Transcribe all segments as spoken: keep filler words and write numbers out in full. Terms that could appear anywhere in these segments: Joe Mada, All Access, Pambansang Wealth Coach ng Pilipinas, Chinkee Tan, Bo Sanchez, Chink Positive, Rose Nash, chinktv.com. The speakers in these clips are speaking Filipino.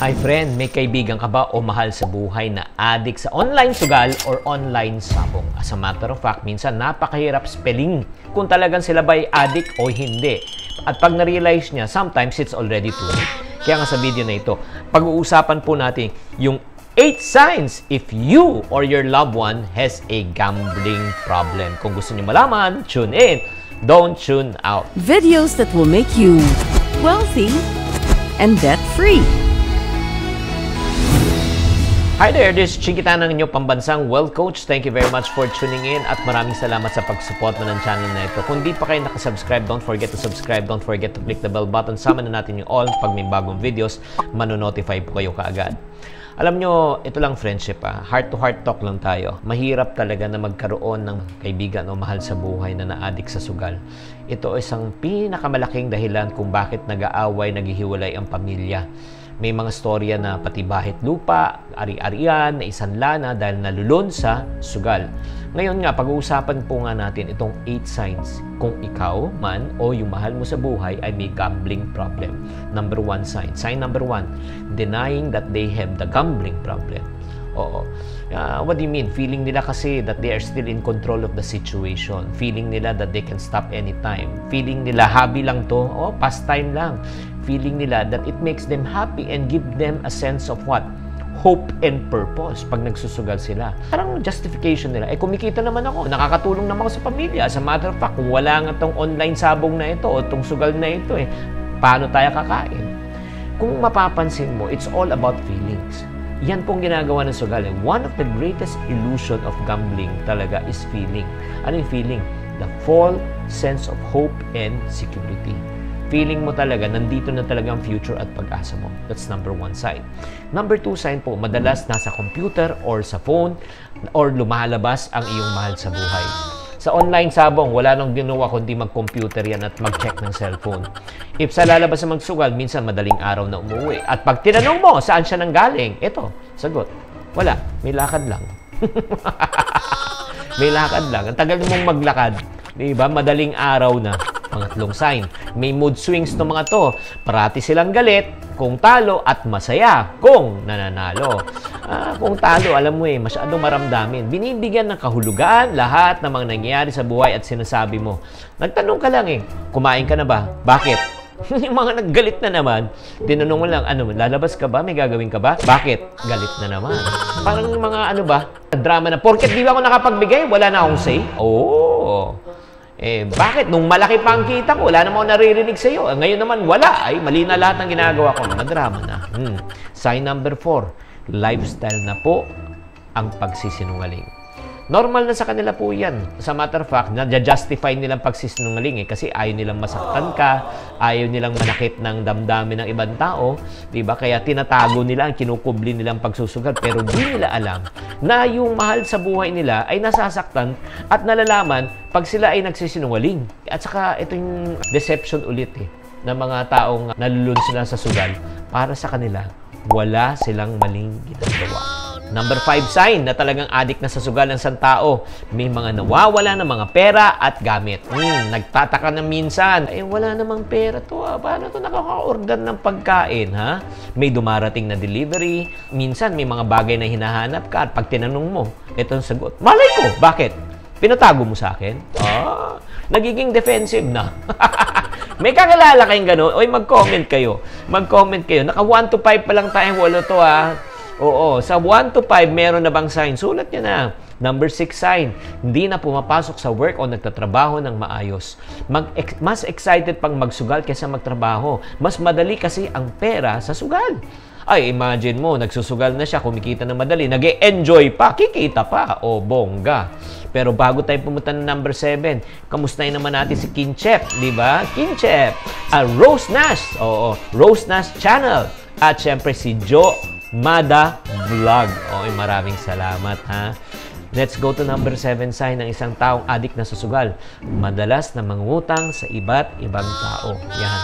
Hi friend, may kaibigan ka ba o mahal sa buhay na addict sa online sugal or online sabong? As a matter of fact, minsan napakahirap spelling kung talagang sila ba'y addict o hindi. At pag na-realize niya, sometimes it's already too late. Kaya nga sa video na ito, pag-uusapan po natin yung eight signs if you or your loved one has a gambling problem. Kung gusto niyo malaman, tune in. Don't tune out. Videos that will make you wealthy and debt-free. Hi there, this is Chinkee Tan, ang inyong pambansang wealth coach. Thank you very much for tuning in at maraming salamat sa pag-support mo ng channel na ito. Kung di pa kayo nakasubscribe, don't forget to subscribe, don't forget to click the bell button. Sama na natin yung all. Pag may bagong videos, manonotify po kayo kaagad. Alam nyo, ito lang friendship ha. Heart-to-heart talk lang tayo. Mahirap talaga na magkaroon ng kaibigan o mahal sa buhay na na-addict sa sugal. Ito isang pinakamalaking dahilan kung bakit nag-aaway, naghihiwalay ang pamilya. May mga storya na pati bahit lupa, ari-arian, na isang lana dahil nalulun sa sugal. Ngayon nga, pag-uusapan po nga natin itong eight signs kung ikaw man o yung mahal mo sa buhay ay may gambling problem. Number one sign. Sign number one, denying that they have the gambling problem. Oo. Uh, what do you mean? Feeling nila kasi that they are still in control of the situation. Feeling nila that they can stop anytime. Feeling nila hobby lang to. Oh, pastime lang. Feeling nila that it makes them happy and give them a sense of what? Hope and purpose pag nagsusugal sila. Parang justification nila, eh kumikita naman ako, nakakatulong naman ako sa pamilya. As a matter of fact, kung wala nga tong online sabong na ito o tong sugal na ito eh, paano tayo kakain? Kung mapapansin mo, it's all about feelings. Yan pong ginagawa ng sugal. One of the greatest illusion of gambling talaga is feeling. Ano yung feeling? The false sense of hope and security. Feeling mo talaga, nandito na talaga ang future at pag-asa mo. That's number one sign. Number two sign po, madalas nasa computer or sa phone or lumalabas ang iyong mahal sa buhay. Sa online sabong, wala nang ginawa kundi mag-computer yan at mag-check ng cellphone. If sa lalabas sa magsugal, minsan madaling araw na umuwi. At pag tinanong mo, saan siya nang galing? Ito, sagot, wala, may lakad lang. May lakad lang. Ang tagal mong maglakad. Diba? Madaling araw na. Pangatlong sign, may mood swings ng mga to. Parati silang galit kung talo at masaya kung nananalo. Ah, kung talo, alam mo eh, masyadong maramdamin. Binibigyan ng kahulugan lahat ng mga nangyayari sa buhay at sinasabi mo. Nagtanong ka lang eh, kumain ka na ba? Bakit? Yung mga naggalit na naman, tinanong mo lang, ano, lalabas ka ba? May gagawin ka ba? Bakit? Galit na naman. Parang mga ano ba, drama na, porket di ba ako nakapagbigay? Wala na akong say? Oo. Eh, bakit? Nung malaki pa ang kita ko, wala naman ako naririnig sa'yo. Ngayon naman, wala. Ay, mali na lahat ng ginagawa ko. Madrama na. Hmm. Sign number four, lifestyle na po ang pagsisinungaling. Normal na sa kanila po yan. Sa matter of fact, na-justify nilang pagsisinungaling eh, kasi ayaw nilang masaktan ka, ayaw nilang manakit ng damdamin ng ibang tao. Diba? Kaya tinatago nila, kinukubli nilang pagsusugal, pero di nila alam na yung mahal sa buhay nila ay nasasaktan at nalalaman pag sila ay nagsisinungaling. At saka ito yung deception ulit eh, ng mga taong nalulun sila sa sugal. Para sa kanila, wala silang maling ginagawa. Number five sign na talagang adik na sa sugal ng isang tao, may mga nawawala ng mga pera at gamit. Hmm, nagtataka na minsan, eh wala namang pera to, ah. Paano to nakaka-order ng pagkain, ha? May dumarating na delivery, minsan may mga bagay na hinahanap ka at pag tinanong mo, ito ang sagot, malay ko, bakit? Pinatago mo sa akin? Ah, nagiging defensive na. May kakalala kayong gano'n? Oy, mag-comment kayo. Mag-comment kayo. Naka one to five pa lang tayo. Walo to ah. Oo. Sa one to five, meron na bang sign? Sulat nyo na. Number six sign, hindi na pumapasok sa work o nagtatrabaho ng maayos. Mag mas excited pang magsugal kaysa magtrabaho. Mas madali kasi ang pera sa sugal. Ay, imagine mo, nagsusugal na siya, kumikita na madali, nag-e-enjoy pa, kikita pa, o bongga. Pero bago tayo pumunta ng number seven, kamustahin naman natin si Kinchep, di ba? Kinchep, uh, Rose Nash, oo, Rose Nash Channel, at syempre si Joe Mada Vlog. Oo, maraming salamat ha. Let's go to number seven sign ng isang taong adik na susugal. Madalas na mangutang sa iba't ibang tao. Yan.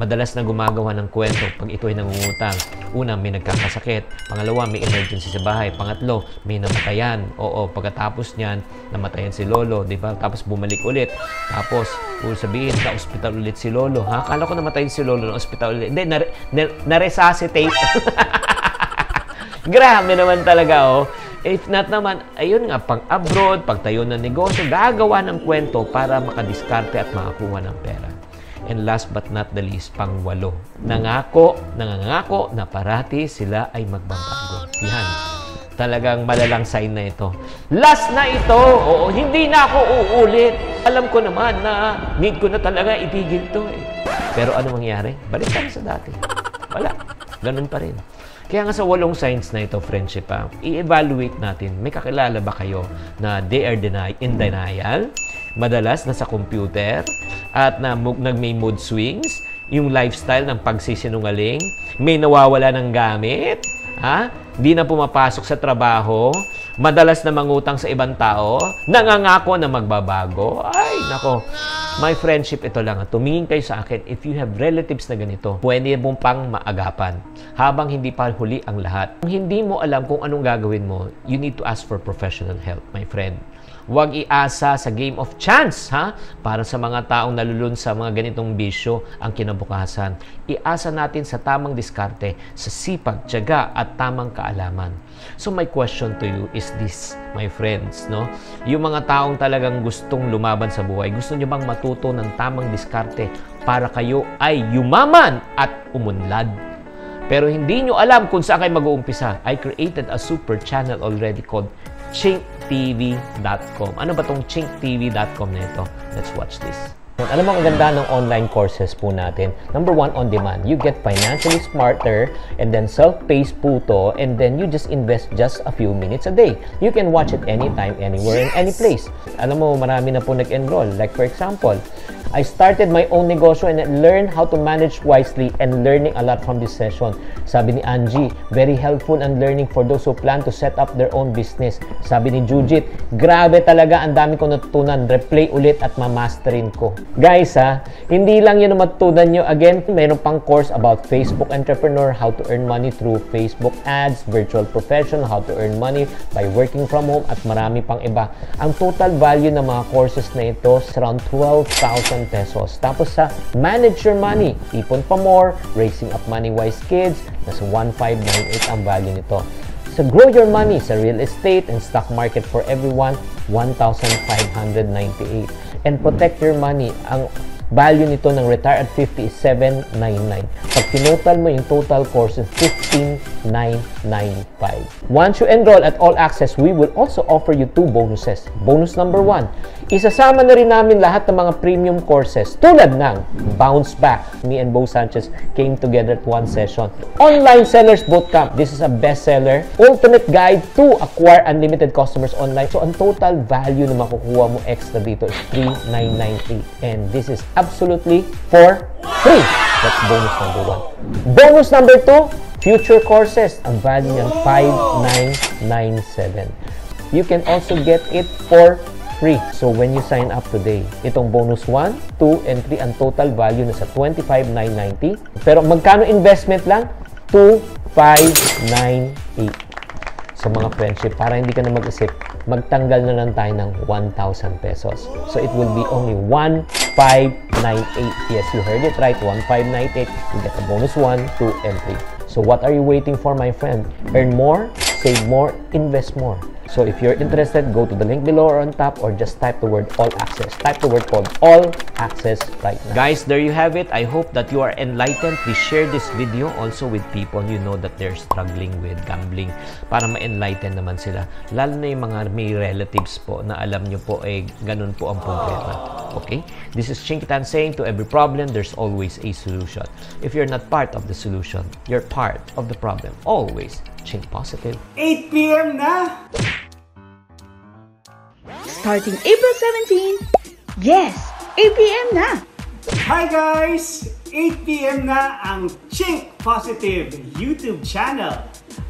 Madalas na gumagawa ng kwento pag ito'y nangungutang. Una, may nagkakasakit. Pangalawa, may emergency sa bahay. Pangatlo, may namatayan. Oo, pagkatapos niyan, namatayan si Lolo, di ba? Tapos bumalik ulit. Tapos, kung sabihin, sa ospital ulit si Lolo. Ha? Akala ko namatayin si Lolo ng ospital ulit. Hindi, na-resuscitate. Grabe naman talaga, oh. If not naman, ayun nga, pang-abroad, pagtayo ng negosyo, gagawa ng kwento para makadiskarte at makakuha ng pera. And last but not the least, pang-walo. Nangako, nangangako na parati sila ay magbabago. Yan. Talagang malalang sign na ito. Last na ito! Oo, hindi na ako uulit. Alam ko naman na need ko na talaga itigil to eh. Pero ano mangyari? Balik tayo sa dati. Wala. Ganun pa rin. Kaya nga sa walong signs na ito, friendship, ha, i-evaluate natin. May kakilala ba kayo na they are deny in denial? Madalas nasa computer at na nagmay mood swings, yung lifestyle ng pagsisinungaling, may nawawala ng gamit, ha? Di na pumapasok sa trabaho, madalas na mangutang sa ibang tao, nangangako na magbabago. Ay, nako. My friendship, ito lang. Tumingin kayo sa akin. If you have relatives na ganito, pwede mong pang maagapan habang hindi pa huli ang lahat. Kung hindi mo alam kung anong gagawin mo, you need to ask for professional help, my friend. Huwag iasa sa game of chance, ha? Para sa mga taong nalulun sa mga ganitong bisyo ang kinabukasan. Iasa natin sa tamang diskarte, sa sipag, tiyaga, at tamang kaalaman. So my question to you is this, my friends, no? Yung mga taong talagang gustong lumaban sa buhay, gusto nyo bang matutunan ng tamang diskarte para kayo ay yumaman at umunlad? Pero hindi nyo alam kung saan kayo mag-uumpisa. I created a super channel already called chink t v dot com. Ano ba tong chink t v dot com na ito? Let's watch this. Alam mo ang ganda ng online courses po natin. Number one, on demand. You get financially smarter and then self-paced po to, and then you just invest just a few minutes a day. You can watch it anytime, anywhere, in any place. Alam mo, marami na po nag-enroll. Like for example, I started my own negosyo and learned how to manage wisely and learning a lot from this session. Sabi ni Angie, very helpful and learning for those who plan to set up their own business. Sabi ni Jujit, grabe talaga, ang dami ko natutunan. Replay ulit at mamasterin ko. Guys, ha, hindi lang yun ang matutunan nyo. Again, mayroon pang course about Facebook entrepreneur, how to earn money through Facebook ads, virtual profession, how to earn money by working from home, at marami pang iba. Ang total value ng mga courses na ito is around twelve thousand pesos. Tapos sa Manage Your Money, Ipon Pa More, Raising Up Money Wise Kids, nasa one five nine eight ang value nito. Sa Grow Your Money, sa Real Estate and Stock Market for Everyone, one thousand five hundred ninety-eight. And Protect Your Money, ang value nito ng Retire at fifty is seven thousand nine hundred ninety-nine. Pag tinotal mo yung total course is fifteen thousand nine hundred ninety-five. Once you enroll at All Access, we will also offer you two bonuses. Bonus number one, isasama na rin namin lahat ng mga premium courses tulad ng Bounce Back. Me and Bo Sanchez came together at one session. Online Sellers Bootcamp. This is a bestseller. Ultimate guide to acquire unlimited customers online. So ang total value na makukuha mo extra dito is three thousand nine hundred ninety-eight. And this is absolutely for free. That's bonus number one. Bonus number two, future courses. Ang value niyan, five thousand nine hundred ninety-seven. You can also get it for free. So when you sign up today, itong bonus one, two, and three, ang total value na sa twenty-five thousand nine hundred ninety. Pero magkano investment lang? two thousand five hundred ninety-eight. Sa mga friendship, para hindi ka na mag-isip, magtanggal na lang tayo ng one thousand pesos. So it will be only one thousand five hundred ninety-eight. Yes, you heard it right, one thousand five hundred ninety-eight. You get a bonus one, two, and three. So what are you waiting for, my friend? Earn more, save more, invest more. So if you're interested, go to the link below or on top, or just type the word All Access. Type the word called All Access right now. Guys, there you have it. I hope that you are enlightened. Please share this video also with people you know that they're struggling with gambling para ma-enlighten naman sila. Lalo na yung mga may relatives po na alam nyo po, eh, ganun po ang problema. Okay? This is Chinkee Tan saying, to every problem, there's always a solution. If you're not part of the solution, you're part of the problem. Always Chink Positive. eight p m na! Starting April seventeenth, yes, eight p m na! Hi guys! eight p m na ang Chink Positive YouTube channel.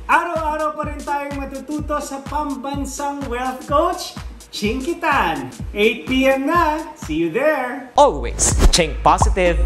Araw-araw pa rin tayong matututo sa pambansang wealth coach, Chinkee Tan. eight p m na! See you there! Always Chink Positive!